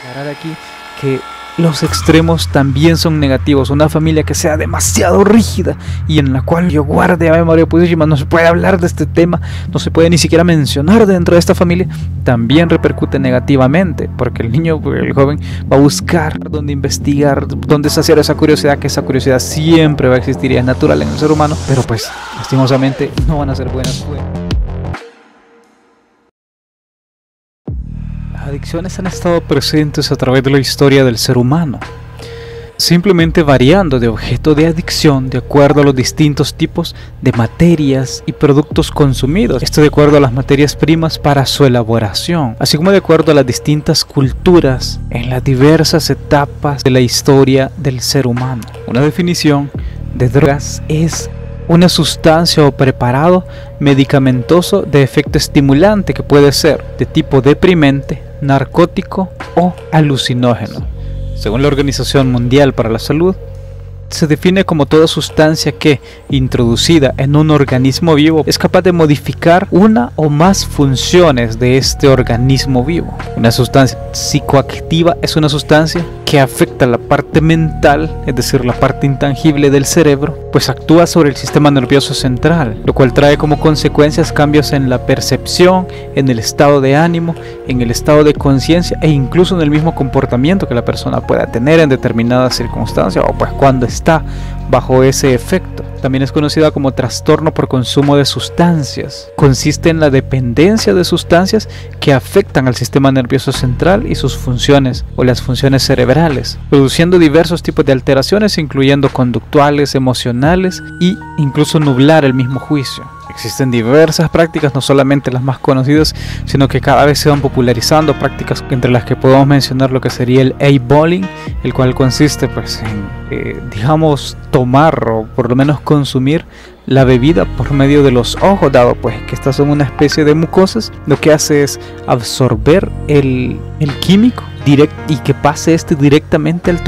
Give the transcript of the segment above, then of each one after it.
aclarar aquí que los extremos también son negativos. Una familia que sea demasiado rígida y en la cual yo guarde a memoria purísima, no se puede hablar de este tema, no se puede ni siquiera mencionar dentro de esta familia, también repercute negativamente, porque el niño, el joven, va a buscar dónde investigar, dónde saciar esa curiosidad, que esa curiosidad siempre va a existir y es natural en el ser humano, pero pues lastimosamente no van a ser buenas fuentes. Las adicciones han estado presentes a través de la historia del ser humano, simplemente variando de objeto de adicción de acuerdo a los distintos tipos de materias y productos consumidos, esto de acuerdo a las materias primas para su elaboración, así como de acuerdo a las distintas culturas en las diversas etapas de la historia del ser humano. Una definición de drogas es una sustancia o preparado medicamentoso de efecto estimulante que puede ser de tipo deprimente, narcótico o alucinógeno. Según la Organización Mundial para la Salud, se define como toda sustancia que, introducida en un organismo vivo, es capaz de modificar una o más funciones de este organismo vivo. Una sustancia psicoactiva es una sustancia que afecta la parte mental, es decir, la parte intangible del cerebro, pues actúa sobre el sistema nervioso central, lo cual trae como consecuencias cambios en la percepción, en el estado de ánimo, en el estado de conciencia e incluso en el mismo comportamiento que la persona pueda tener en determinadas circunstancias o pues cuando está bajo ese efecto. También es conocida como trastorno por consumo de sustancias. Consiste en la dependencia de sustancias que afectan al sistema nervioso central y sus funciones o las funciones cerebrales, produciendo diversos tipos de alteraciones, incluyendo conductuales, emocionales e incluso nublar el mismo juicio. Existen diversas prácticas, no solamente las más conocidas, sino que cada vez se van popularizando prácticas entre las que podemos mencionar lo que sería el eyeballing, el cual consiste pues en, digamos, tomar o por lo menos consumir la bebida por medio de los ojos, dado pues que estas son una especie de mucosas. Lo que hace es absorber el químico y que pase este directamente al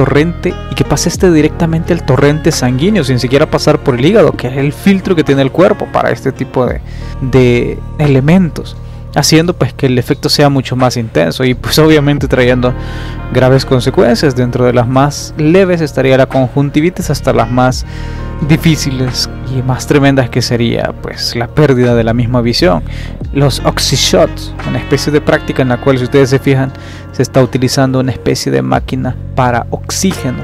torrente sanguíneo, sin siquiera pasar por el hígado, que es el filtro que tiene el cuerpo para este tipo de elementos, haciendo pues que el efecto sea mucho más intenso y pues obviamente trayendo graves consecuencias. Dentro de las más leves estaría la conjuntivitis, hasta las más difíciles y más tremendas, que sería pues la pérdida de la misma visión. Los oxyshots, una especie de práctica en la cual, si ustedes se fijan, se está utilizando una especie de máquina para oxígeno,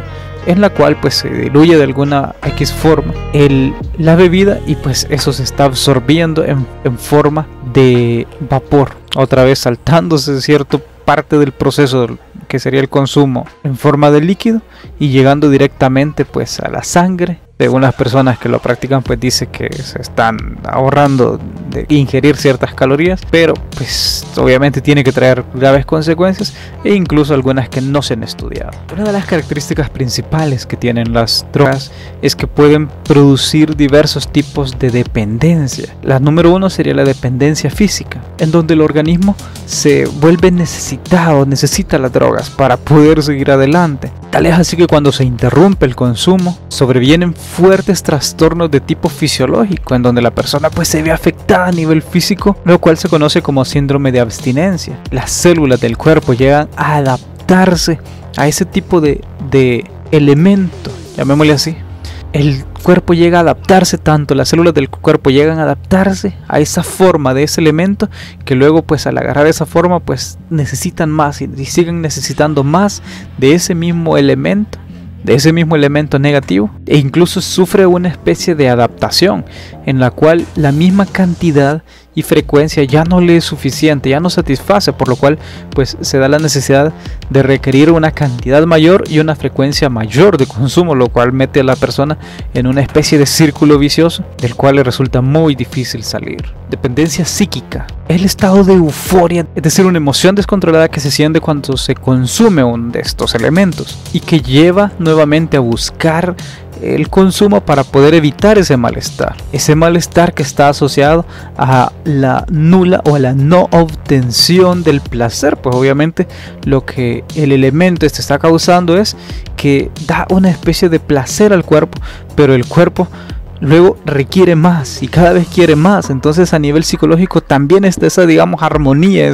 en la cual pues se diluye de alguna X forma la bebida y pues eso se está absorbiendo en forma de vapor, otra vez saltándose cierta parte del proceso que sería el consumo en forma de líquido y llegando directamente pues a la sangre. Según las personas que lo practican, pues dice que se están ahorrando de ingerir ciertas calorías, pero pues obviamente tiene que traer graves consecuencias e incluso algunas que no se han estudiado. Una de las características principales que tienen las drogas es que pueden producir diversos tipos de dependencia. La número uno sería la dependencia física, en donde el organismo se vuelve necesita las drogas para poder seguir adelante. Tal es así que cuando se interrumpe el consumo, sobrevienen fuertes trastornos de tipo fisiológico, en donde la persona pues se ve afectada a nivel físico, lo cual se conoce como síndrome de abstinencia. Las células del cuerpo llegan a adaptarse a ese tipo de elemento, llamémosle así. El cuerpo llega a adaptarse, tanto las células del cuerpo llegan a adaptarse a esa forma de ese elemento, que luego pues al agarrar esa forma pues necesitan más y siguen necesitando más de ese mismo elemento, negativo, e incluso sufre una especie de adaptación en la cual la misma cantidad y frecuencia ya no le es suficiente, ya no satisface, por lo cual pues se da la necesidad de requerir una cantidad mayor y una frecuencia mayor de consumo, lo cual mete a la persona en una especie de círculo vicioso del cual le resulta muy difícil salir. Dependencia psíquica, el estado de euforia, es decir, una emoción descontrolada que se siente cuando se consume uno de estos elementos y que lleva nuevamente a buscar el consumo para poder evitar ese malestar que está asociado a la nula o a la no obtención del placer. Pues obviamente lo que el elemento este está causando es que da una especie de placer al cuerpo, pero el cuerpo luego requiere más y cada vez quiere más. Entonces a nivel psicológico también está esa, digamos, armonía,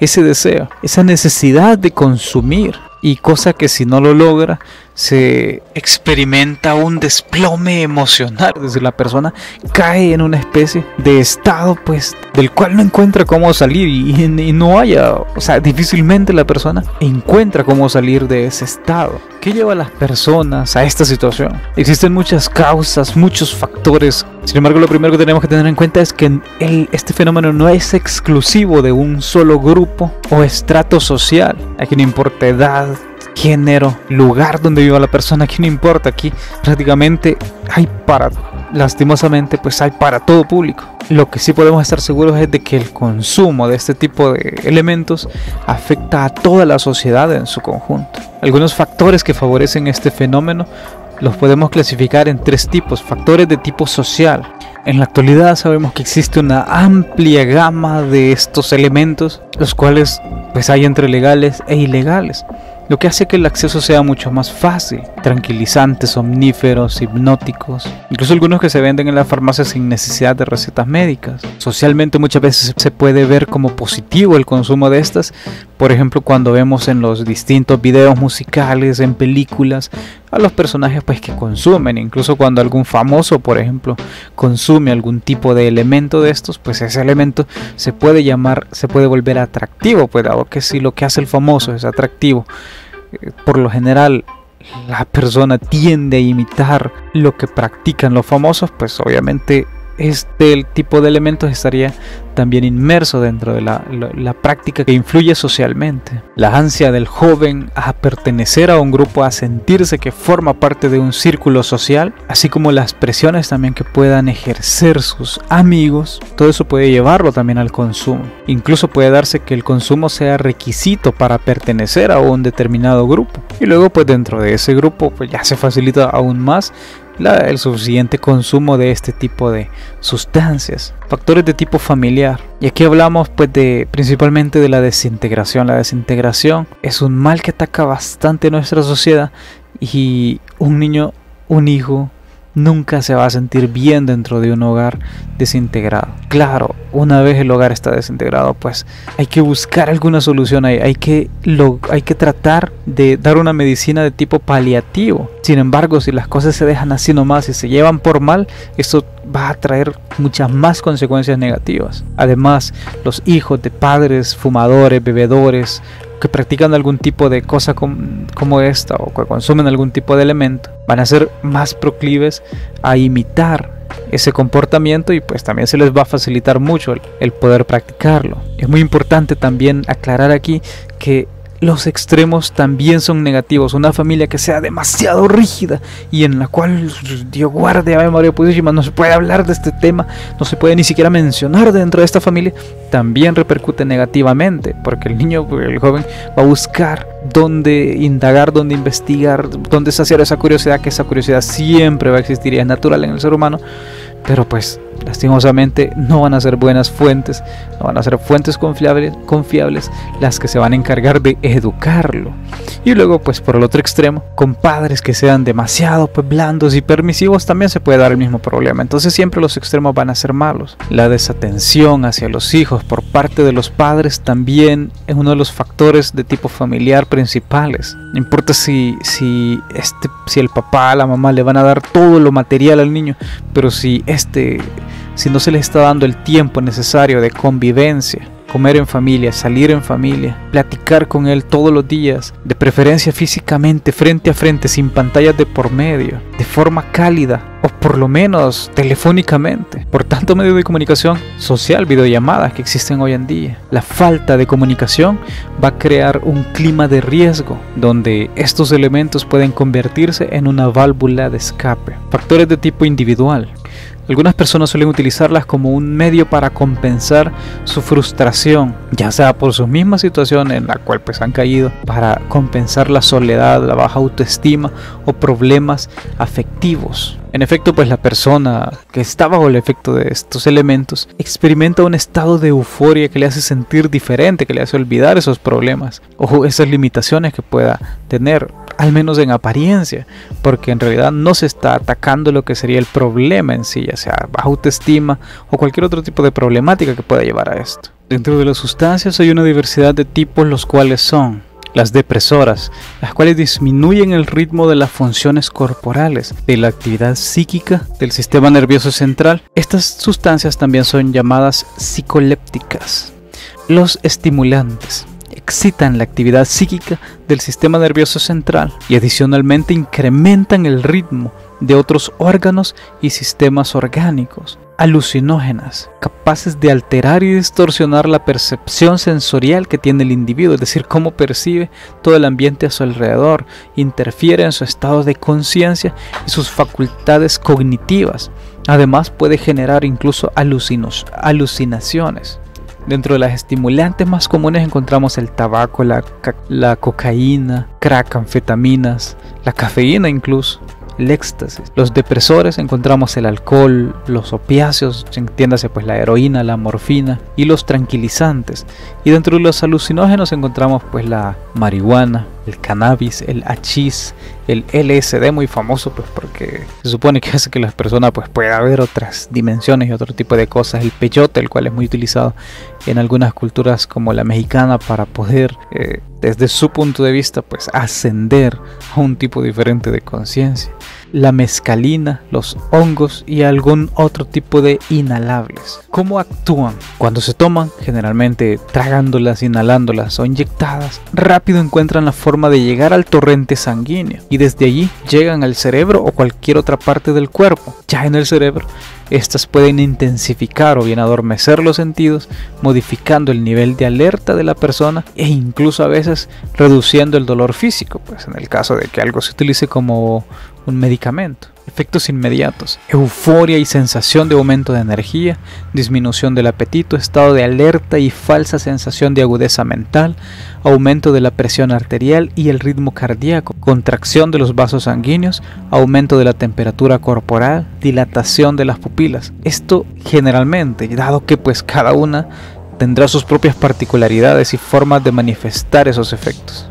ese deseo, esa necesidad de consumir. Y cosa que si no lo logra, se experimenta un desplome emocional. Es decir, la persona cae en una especie de estado, pues, del cual no encuentra cómo salir y no haya, o sea, difícilmente la persona encuentra cómo salir de ese estado. ¿Qué lleva a las personas a esta situación? Existen muchas causas, muchos factores. Sin embargo, lo primero que tenemos que tener en cuenta es que este fenómeno no es exclusivo de un solo grupo o estrato social. Aquí no importa edad, género, lugar donde viva la persona, aquí no importa. Aquí prácticamente hay para, lastimosamente, pues hay para todo público. Lo que sí podemos estar seguros es de que el consumo de este tipo de elementos afecta a toda la sociedad en su conjunto. Algunos factores que favorecen este fenómeno los podemos clasificar en tres tipos: factores de tipo social. En la actualidad sabemos que existe una amplia gama de estos elementos, los cuales pues hay entre legales e ilegales, lo que hace que el acceso sea mucho más fácil. Tranquilizantes, omníferos, hipnóticos, incluso algunos que se venden en las farmacias sin necesidad de recetas médicas. Socialmente muchas veces se puede ver como positivo el consumo de estas, por ejemplo cuando vemos en los distintos videos musicales, en películas, a los personajes pues que consumen. Incluso cuando algún famoso, por ejemplo, consume algún tipo de elemento de estos, pues ese elemento se puede llamar, se puede volver atractivo, pues dado que si lo que hace el famoso es atractivo, por lo general la persona tiende a imitar lo que practican los famosos, pues obviamente este tipo de elementos estaría también inmerso dentro de la práctica que influye socialmente. La ansia del joven a pertenecer a un grupo, a sentirse que forma parte de un círculo social, así como las presiones también que puedan ejercer sus amigos, todo eso puede llevarlo también al consumo. Incluso puede darse que el consumo sea requisito para pertenecer a un determinado grupo, y luego pues dentro de ese grupo pues ya se facilita aún más el suficiente consumo de este tipo de sustancias. Factores de tipo familiar, y aquí hablamos pues de principalmente de la desintegración. La desintegración es un mal que ataca bastante nuestra sociedad, y un hijo nunca se va a sentir bien dentro de un hogar desintegrado. Claro, una vez el hogar está desintegrado, pues hay que buscar alguna solución ahí. Hay que tratar de dar una medicina de tipo paliativo. Sin embargo, si las cosas se dejan así nomás y se llevan por mal, esto va a traer muchas más consecuencias negativas. Además, los hijos de padres fumadores, bebedores, que practican algún tipo de cosa como esta, o que consumen algún tipo de elemento, van a ser más proclives a imitar ese comportamiento, y pues también se les va a facilitar mucho el poder practicarlo. Es muy importante también aclarar aquí que los extremos también son negativos. Una familia que sea demasiado rígida y en la cual, Dios guarde, Ave María Purísima, no se puede hablar de este tema, no se puede ni siquiera mencionar dentro de esta familia, también repercute negativamente, porque el niño, el joven, va a buscar dónde indagar, dónde investigar, dónde saciar esa curiosidad, que esa curiosidad siempre va a existir y es natural en el ser humano, pero pues lastimosamente no van a ser buenas fuentes, no van a ser fuentes confiables las que se van a encargar de educarlo. Y luego pues por el otro extremo, con padres que sean demasiado pues blandos y permisivos, también se puede dar el mismo problema. Entonces siempre los extremos van a ser malos. La desatención hacia los hijos por parte de los padres también es uno de los factores de tipo familiar principales. No importa si el papá, la mamá le van a dar todo lo material al niño, pero si no se les está dando el tiempo necesario de convivencia, comer en familia, salir en familia, platicar con él todos los días, de preferencia físicamente, frente a frente, sin pantallas de por medio, de forma cálida, o por lo menos telefónicamente, por tanto medio de comunicación social, videollamadas que existen hoy en día. La falta de comunicación va a crear un clima de riesgo, donde estos elementos pueden convertirse en una válvula de escape. Factores de tipo individual. Algunas personas suelen utilizarlas como un medio para compensar su frustración, ya sea por su misma situación en la cual pues han caído, para compensar la soledad, la baja autoestima o problemas afectivos. En efecto, pues la persona que está bajo el efecto de estos elementos experimenta un estado de euforia que le hace sentir diferente, que le hace olvidar esos problemas o esas limitaciones que pueda tener. al menos en apariencia, porque en realidad no se está atacando lo que sería el problema en sí, ya sea baja autoestima o cualquier otro tipo de problemática que pueda llevar a esto. Dentro de las sustancias hay una diversidad de tipos, los cuales son las depresoras, las cuales disminuyen el ritmo de las funciones corporales, de la actividad psíquica, del sistema nervioso central. Estas sustancias también son llamadas psicolépticas. Los estimulantes excitan la actividad psíquica del sistema nervioso central y adicionalmente incrementan el ritmo de otros órganos y sistemas orgánicos. Alucinógenas, capaces de alterar y distorsionar la percepción sensorial que tiene el individuo, es decir, cómo percibe todo el ambiente a su alrededor, interfiere en su estado de conciencia y sus facultades cognitivas. Además, puede generar incluso alucinaciones. Dentro de las estimulantes más comunes encontramos el tabaco, la cocaína, crack, anfetaminas, la cafeína incluso, el éxtasis. Los depresores encontramos el alcohol, los opiáceos, entiéndase pues la heroína, la morfina y los tranquilizantes. Y dentro de los alucinógenos encontramos pues la marihuana, el cannabis, el hachís, el LSD, muy famoso pues porque se supone que hace que las personas pues pueda ver otras dimensiones y otro tipo de cosas. El peyote, el cual es muy utilizado en algunas culturas como la mexicana para poder desde su punto de vista pues ascender a un tipo diferente de conciencia. La mezcalina, los hongos y algún otro tipo de inhalables. ¿Cómo actúan? Cuando se toman, generalmente tragándolas, inhalándolas o inyectadas, rápido encuentran la forma de llegar al torrente sanguíneo y desde allí llegan al cerebro o cualquier otra parte del cuerpo. Ya en el cerebro, estas pueden intensificar o bien adormecer los sentidos, modificando el nivel de alerta de la persona e incluso a veces reduciendo el dolor físico, pues en el caso de que algo se utilice como un medicamento. Efectos inmediatos: euforia y sensación de aumento de energía, disminución del apetito, estado de alerta y falsa sensación de agudeza mental, aumento de la presión arterial y el ritmo cardíaco, contracción de los vasos sanguíneos, aumento de la temperatura corporal, dilatación de las pupilas. Esto generalmente, dado que pues cada una tendrá sus propias particularidades y formas de manifestar esos efectos.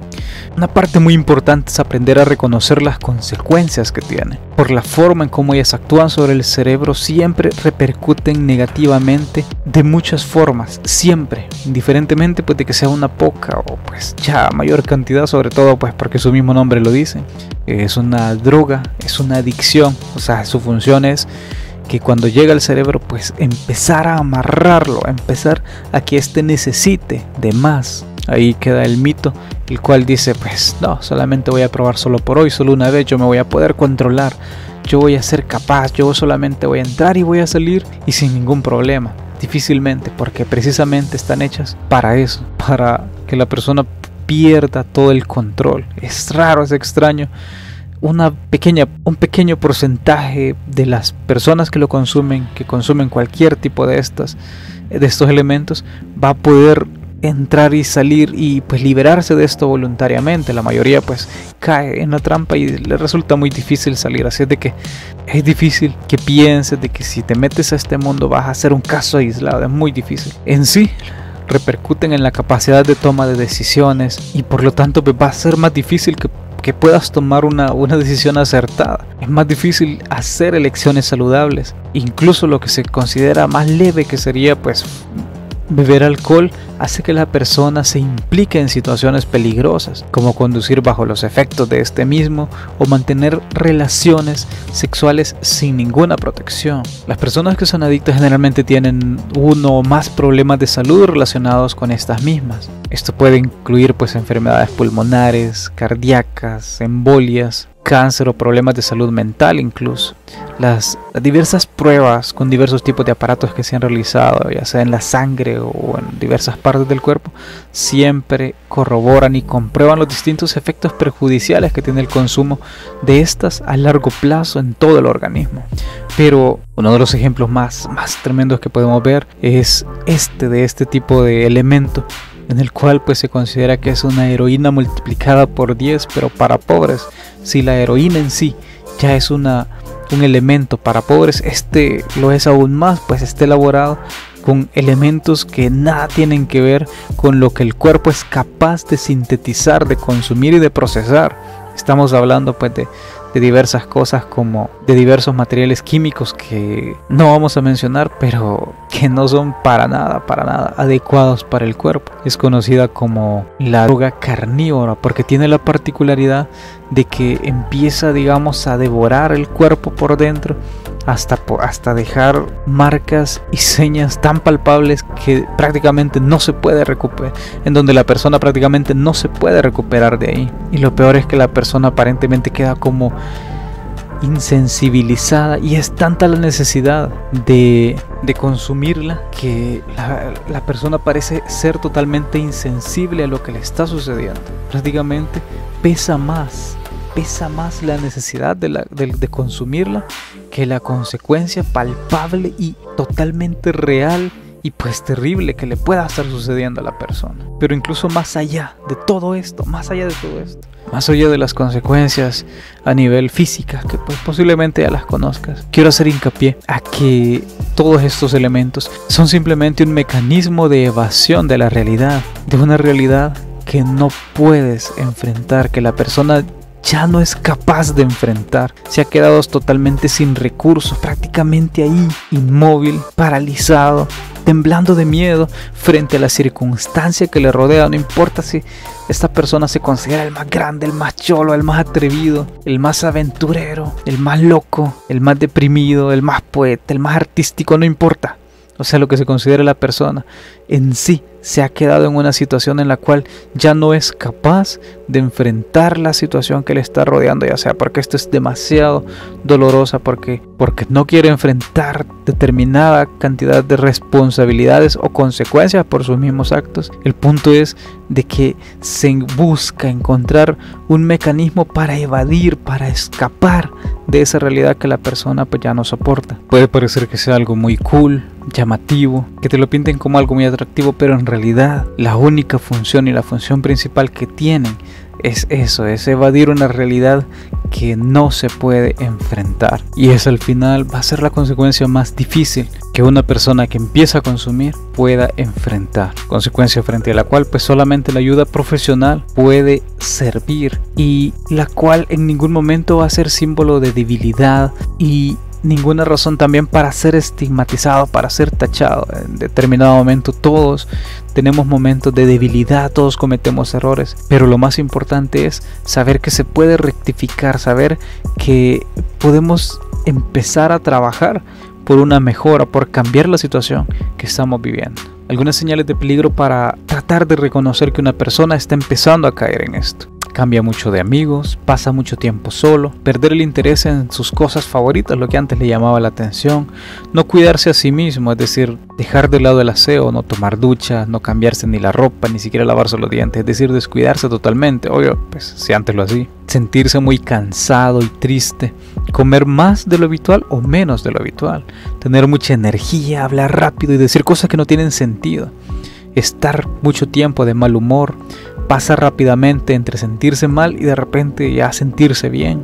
Una parte muy importante es aprender a reconocer las consecuencias que tiene. Por la forma en cómo ellas actúan sobre el cerebro, siempre repercuten negativamente de muchas formas, siempre, indiferentemente pues de que sea una poca o pues ya mayor cantidad, sobre todo pues porque su mismo nombre lo dice. Es una droga, es una adicción, o sea, su función es que cuando llega al cerebro pues empezar a amarrarlo, a empezar a que éste necesite de más. Ahí queda el mito, el cual dice pues no, solamente voy a probar solo por hoy, solo una vez, yo me voy a poder controlar, yo voy a ser capaz, yo solamente voy a entrar y voy a salir y sin ningún problema. Difícilmente, porque precisamente están hechas para eso, para que la persona pierda todo el control. Es raro, es extraño. Un pequeño porcentaje de las personas que lo consumen, que consumen cualquier tipo de estos elementos, va a poder entrar y salir y pues liberarse de esto voluntariamente. La mayoría pues cae en la trampa y le resulta muy difícil salir, así es de que es difícil que pienses de que si te metes a este mundo vas a ser un caso aislado, es muy difícil. En sí repercuten en la capacidad de toma de decisiones y por lo tanto pues va a ser más difícil que puedas tomar una decisión acertada. Es más difícil hacer elecciones saludables, incluso lo que se considera más leve, que sería pues beber alcohol, hace que la persona se implique en situaciones peligrosas, como conducir bajo los efectos de este mismo o mantener relaciones sexuales sin ninguna protección. Las personas que son adictas generalmente tienen uno o más problemas de salud relacionados con estas mismas. Esto puede incluir pues enfermedades pulmonares, cardíacas, embolias, cáncer o problemas de salud mental incluso. Las diversas pruebas con diversos tipos de aparatos que se han realizado, ya sea en la sangre o en diversas partes del cuerpo, siempre corroboran y comprueban los distintos efectos perjudiciales que tiene el consumo de estas a largo plazo en todo el organismo. Pero uno de los ejemplos más tremendos que podemos ver es este tipo de elemento, en el cual pues se considera que es una heroína multiplicada por 10, pero para pobres. Si la heroína en sí ya es un elemento para pobres, este lo es aún más, pues está elaborado con elementos que nada tienen que ver con lo que el cuerpo es capaz de sintetizar, de consumir y de procesar. Estamos hablando pues de diversas cosas, como de diversos materiales químicos que no vamos a mencionar, pero que no son para nada adecuados para el cuerpo. Es conocida como la droga carnívora porque tiene la particularidad de que empieza, digamos, a devorar el cuerpo por dentro hasta dejar marcas y señas tan palpables que prácticamente no se puede recuperar, en donde la persona prácticamente no se puede recuperar de ahí. Y lo peor es que la persona aparentemente queda como insensibilizada, y es tanta la necesidad de consumirla que la persona parece ser totalmente insensible a lo que le está sucediendo. Prácticamente pesa más la necesidad de consumirla que la consecuencia palpable y totalmente real y pues terrible que le pueda estar sucediendo a la persona. Pero incluso más allá de todo esto, más allá de las consecuencias a nivel física, que pues posiblemente ya las conozcas, quiero hacer hincapié a que todos estos elementos son simplemente un mecanismo de evasión de la realidad, de una realidad que no puedes enfrentar, que la persona ya no es capaz de enfrentar. Se ha quedado totalmente sin recursos, prácticamente ahí, inmóvil, paralizado, temblando de miedo frente a la circunstancia que le rodea. No importa si esta persona se considera el más grande, el más cholo, el más atrevido, el más aventurero, el más loco, el más deprimido, el más poeta, el más artístico, no importa. O sea, lo que se considera la persona en sí se ha quedado en una situación en la cual ya no es capaz de enfrentar la situación que le está rodeando, ya sea porque esto es demasiado dolorosa, porque no quiere enfrentar determinada cantidad de responsabilidades o consecuencias por sus mismos actos. El punto es de que se busca encontrar un mecanismo para evadir, para escapar de esa realidad que la persona pues ya no soporta. Puede parecer que sea algo muy cool, llamativo, que te lo pinten como algo muy atractivo, pero en realidad la única función y la función principal que tienen es eso, es evadir una realidad que no se puede enfrentar. Y eso al final va a ser la consecuencia más difícil que una persona que empieza a consumir pueda enfrentar, consecuencia frente a la cual pues solamente la ayuda profesional puede servir, y la cual en ningún momento va a ser símbolo de debilidad y ninguna razón también para ser estigmatizado, para ser tachado. En determinado momento todos tenemos momentos de debilidad, todos cometemos errores, pero lo más importante es saber que se puede rectificar, saber que podemos empezar a trabajar por una mejora, por cambiar la situación que estamos viviendo. Algunas señales de peligro para tratar de reconocer que una persona está empezando a caer en esto. Cambia mucho de amigos, pasa mucho tiempo solo, perder el interés en sus cosas favoritas, lo que antes le llamaba la atención, no cuidarse a sí mismo, es decir, dejar de lado el aseo, no tomar ducha, no cambiarse ni la ropa, ni siquiera lavarse los dientes, es decir, descuidarse totalmente, obvio, pues si antes lo hacía. Sentirse muy cansado y triste, comer más de lo habitual o menos de lo habitual, tener mucha energía, hablar rápido y decir cosas que no tienen sentido, estar mucho tiempo de mal humor, pasa rápidamente entre sentirse mal y de repente ya sentirse bien,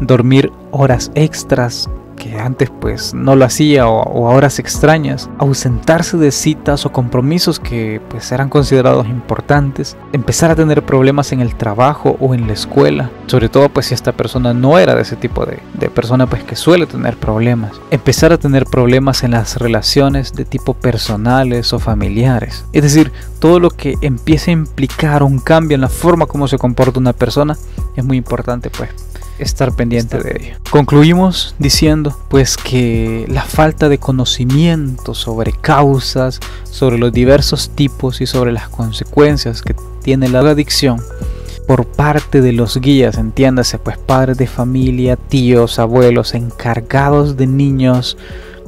dormir horas extras que antes pues no lo hacía o a horas extrañas, ausentarse de citas o compromisos que pues eran considerados importantes, empezar a tener problemas en el trabajo o en la escuela, sobre todo pues si esta persona no era de ese tipo de persona pues que suele tener problemas, empezar a tener problemas en las relaciones de tipo personales o familiares, es decir, todo lo que empiece a implicar un cambio en la forma como se comporta una persona es muy importante pues estar pendiente de ello. Concluimos diciendo pues que la falta de conocimiento sobre causas, sobre los diversos tipos y sobre las consecuencias que tiene la adicción por parte de los guías, entiéndase pues padres de familia, tíos, abuelos, encargados de niños,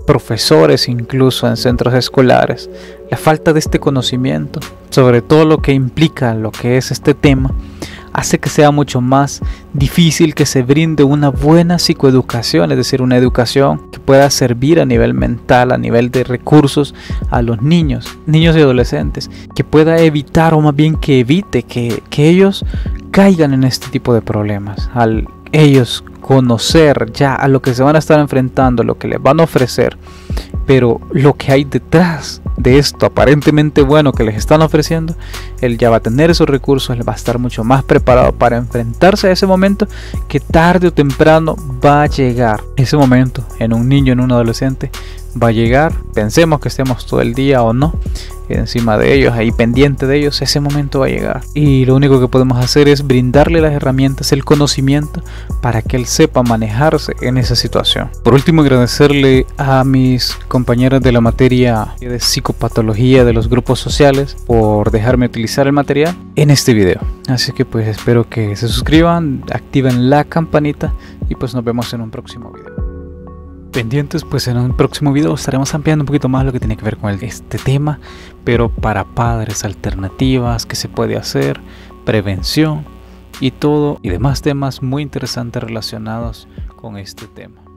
profesores incluso en centros escolares, la falta de este conocimiento sobre todo lo que implica lo que es este tema hace que sea mucho más difícil que se brinde una buena psicoeducación, es decir, una educación que pueda servir a nivel mental, a nivel de recursos a los niños y adolescentes, que pueda evitar, o más bien que evite que ellos caigan en este tipo de problemas. Al ellos conocer ya a lo que se van a estar enfrentando, lo que les van a ofrecer pero lo que hay detrás de esto aparentemente bueno que les están ofreciendo, él ya va a tener esos recursos, él va a estar mucho más preparado para enfrentarse a ese momento que tarde o temprano va a llegar. Ese momento en un niño, en un adolescente, va a llegar, pensemos que estemos todo el día o no encima de ellos, ahí pendiente de ellos, ese momento va a llegar. Y lo único que podemos hacer es brindarle las herramientas, el conocimiento, para que él sepa manejarse en esa situación. Por último, agradecerle a mis compañeras de la materia de psicopatología de los grupos sociales por dejarme utilizar el material en este video. Así que pues espero que se suscriban, activen la campanita y pues nos vemos en un próximo video. Pendientes, pues en un próximo video estaremos ampliando un poquito más lo que tiene que ver con este tema, pero para padres, alternativas, qué se puede hacer, prevención y todo, y demás temas muy interesantes relacionados con este tema.